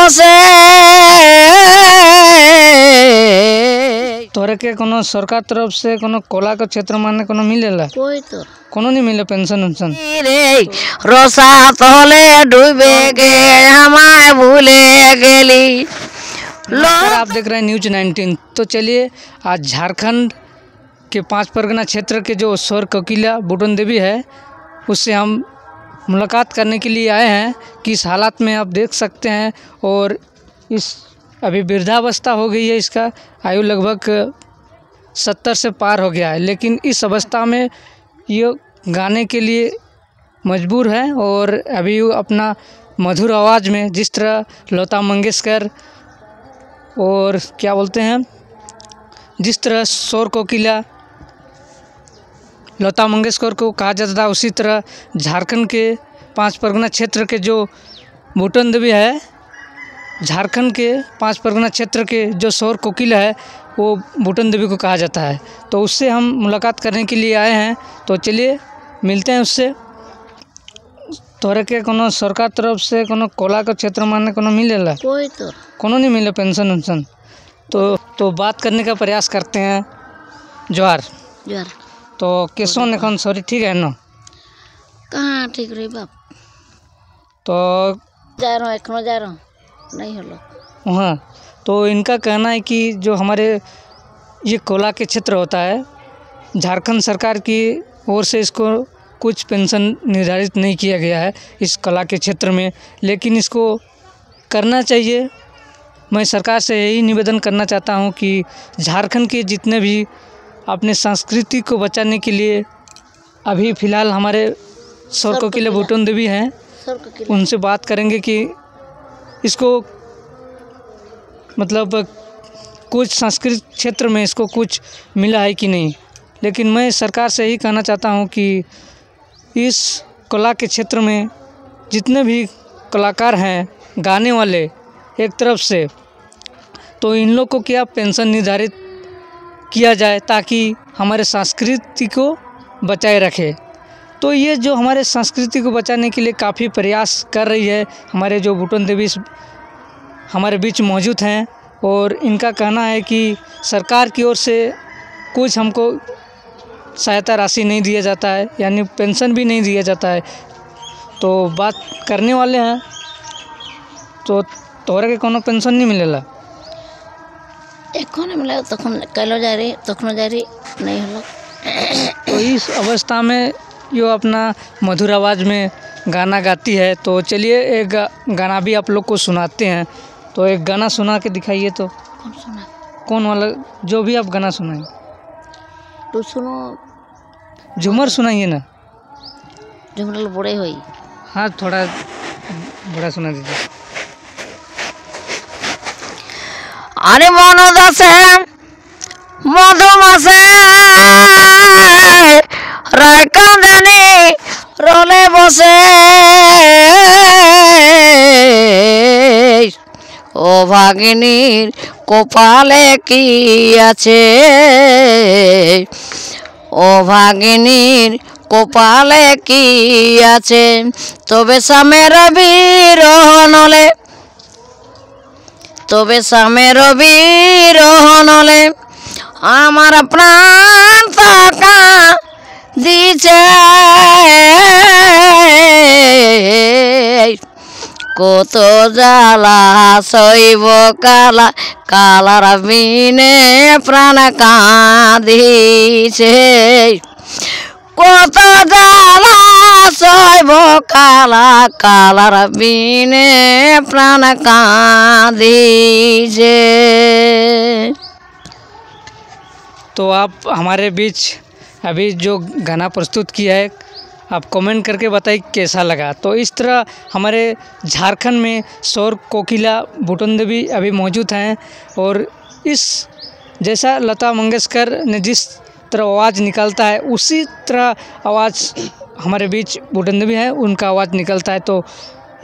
लोगों से। तोरे के कोनो सरकार तरफ से कोनो कला के क्षेत्र माने कोनो मिलेला? कोई तो कोनो नहीं मिले पेंशन उंशन। रोसा तोले डूबे गे हमारे भूले गेली। आप देख रहे हैं न्यूज़ 19। तो चलिए आज झारखंड के पांच परगना क्षेत्र के जो स्वर कोकिला बूटन देवी है उससे हम मुलाकात करने के लिए आए हैं कि इस हालात में आप देख सकते हैं। और इस अभी वृद्धावस्था हो गई है, इसका आयु लगभग 70 से पार हो गया है, लेकिन इस अवस्था में ये गाने के लिए मजबूर है। और अभी अपना मधुर आवाज़ में जिस तरह लता मंगेशकर और क्या बोलते हैं जिस तरह शोर कोकिला लता मंगेशकर को कहा जाता था, उसी तरह झारखंड के पांच परगना क्षेत्र के जो बूटन देवी है, झारखंड के पांच परगना क्षेत्र के जो शोर कोकिला है वो बूटन देवी को कहा जाता है। तो उससे हम मुलाकात करने के लिए आए हैं। तो चलिए मिलते हैं उससे। तोरे के कोनो सरकार तरफ से कोनो कला के क्षेत्र माने कोनो मिलेला? कोई तो कोनो नहीं मिले पेंशन उंशन। तो बात करने का प्रयास करते हैं। जोहार जोहार। तो कैसो एखन शरीर ठीक है न? कहाँ ठीक रही बाप। तो जा रहा नहीं हलो। हाँ, तो इनका कहना है कि जो हमारे ये कोला के क्षेत्र होता है, झारखंड सरकार की ओर से इसको कुछ पेंशन निर्धारित नहीं किया गया है इस कला के क्षेत्र में, लेकिन इसको करना चाहिए। मैं सरकार से यही निवेदन करना चाहता हूं कि झारखंड के जितने भी अपने संस्कृति को बचाने के लिए अभी फ़िलहाल हमारे शोर कोकिला बूटन देवी हैं, उनसे बात करेंगे कि इसको मतलब कुछ संस्कृत क्षेत्र में इसको कुछ मिला है कि नहीं। लेकिन मैं सरकार से यही कहना चाहता हूं कि इस कला के क्षेत्र में जितने भी कलाकार हैं गाने वाले एक तरफ से, तो इन लोग को क्या पेंशन निर्धारित किया जाए ताकि हमारे संस्कृति को बचाए रखे। तो ये जो हमारे संस्कृति को बचाने के लिए काफ़ी प्रयास कर रही है हमारे जो बूटन देवी हमारे बीच मौजूद हैं, और इनका कहना है कि सरकार की ओर से कुछ हमको सहायता राशि नहीं दिया जाता है, यानी पेंशन भी नहीं दिया जाता है। तो बात करने वाले हैं। तो तोहरा के कोनो पेंशन नहीं मिलेला? एखन मिला तखन कलो जा रही तखनो जा रही नहीं हलो। तो इस अवस्था में यो अपना मधुर आवाज़ में गाना गाती है। तो चलिए एक गाना भी आप लोग को सुनाते हैं। तो एक गाना सुना के दिखाइए। तो कौन सुना? कौन वाला जो भी आप गाना सुनाएं? तो सुनो झूमर सुनाइए ना। झूमर बड़े हुई। हाँ, थोड़ा बड़ा सुना दीजिए। अरे मनोदा से मधुमा से रायकंदनी रोले बसे ओ भागिनी कोपाले की आछे ओ भागिनीर कोपाले की आछे तबे सामेर बिरहनले तबे सामेर बिरहनले आमार प्राण ताका दिछे कत जाला सईब काला कालार बिने प्राण कांदिछे कत जाला सईब काला कालार बिने प्राण कांदिछे। तो आप हमारे बीच अभी जो गाना प्रस्तुत किया है आप कमेंट करके बताइए कैसा लगा। तो इस तरह हमारे झारखंड में शोर कोकिला बूटन देवी अभी मौजूद हैं, और इस जैसा लता मंगेशकर ने जिस तरह आवाज़ निकालता है उसी तरह आवाज़ हमारे बीच बूटन देवी हैं, उनका आवाज़ निकलता है। तो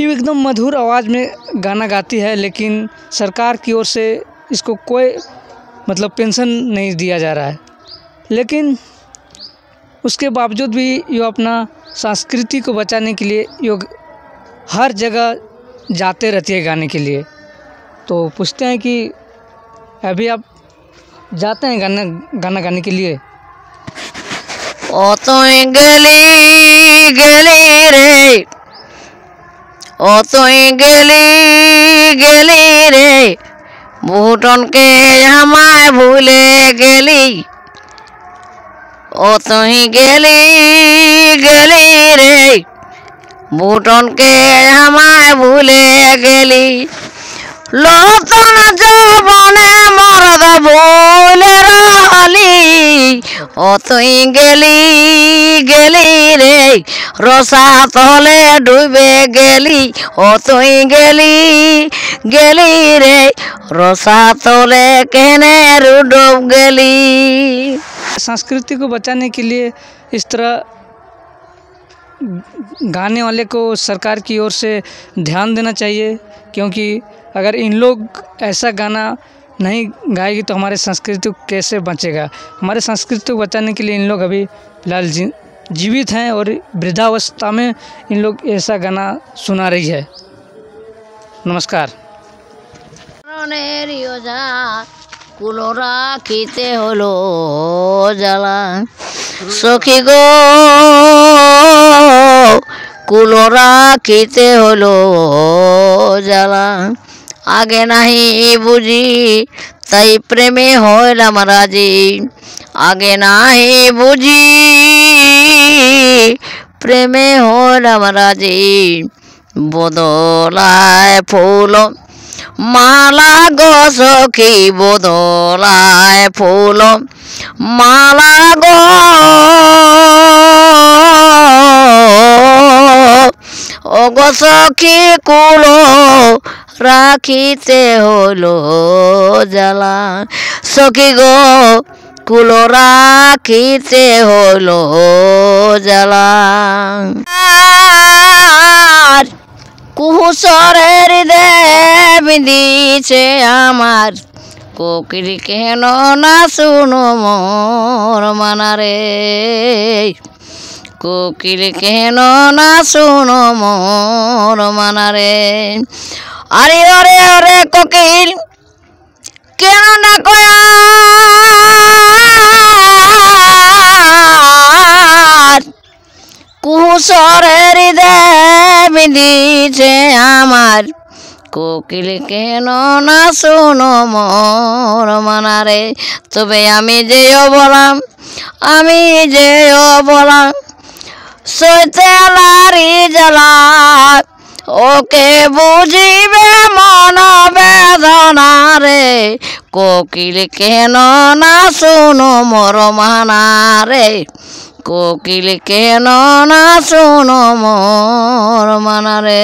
ये एकदम मधुर आवाज़ में गाना गाती है, लेकिन सरकार की ओर से इसको कोई मतलब पेंशन नहीं दिया जा रहा है। लेकिन उसके बावजूद भी ये अपना संस्कृति को बचाने के लिए योग हर जगह जाते रहती है गाने के लिए। तो पूछते हैं कि अभी आप जाते हैं गाना गाने के लिए। ओ तो गली गली रे, ओ तो गली गली रे, बूटन के हमारे भूले गली। ओ तो गली गली रे, बूटन के हमारे भूले गली। लो तो जबने मरद भूले रहली, ओ तो गली गली रे, रसा तले डूबे गली। ओ तो गली गली रे, रसा तले कहने डूब गली। संस्कृति को बचाने के लिए इस तरह गाने वाले को सरकार की ओर से ध्यान देना चाहिए, क्योंकि अगर इन लोग ऐसा गाना नहीं गाएगी तो हमारे संस्कृति कैसे बचेगा। हमारे संस्कृति को बचाने के लिए इन लोग अभी फिलहाल जीवित हैं और वृद्धावस्था में इन लोग ऐसा गाना सुना रही है। नमस्कार। सखी गो कुलोरा खीते हलो जला, आगे नहीं बुझी तई प्रेमी होलम राजी, आगे नहीं बुझी प्रेमी होलम राजी। बदलाय फूल माला गो सखी, बदलाय फूल माला गो, ओ गो सखी कुलो राखीते होलो जला। सखी गो कुलो राखीते होलो जला। कुहुसरेर हृदय बिंदिछे आमार, कोकिल केन ना सुनो मोर मना रे, कोकिल केन ना सुनो मोर मना रे। अरे अरे अरे कोकिल केन ना कोयार, कुहुसरेर हृदय बिंदिछे आमार, कोकिल केन ना सुनो मोर मना रे। तबे आमी जे बोलाम, आमी जे बोलाम, सोते लारी जला, ओके बुझिबे मन बेदना रे, कोकिल केन ना सुनो मोर मना रे, कोकिल केन ना सुनो मोर मना रे।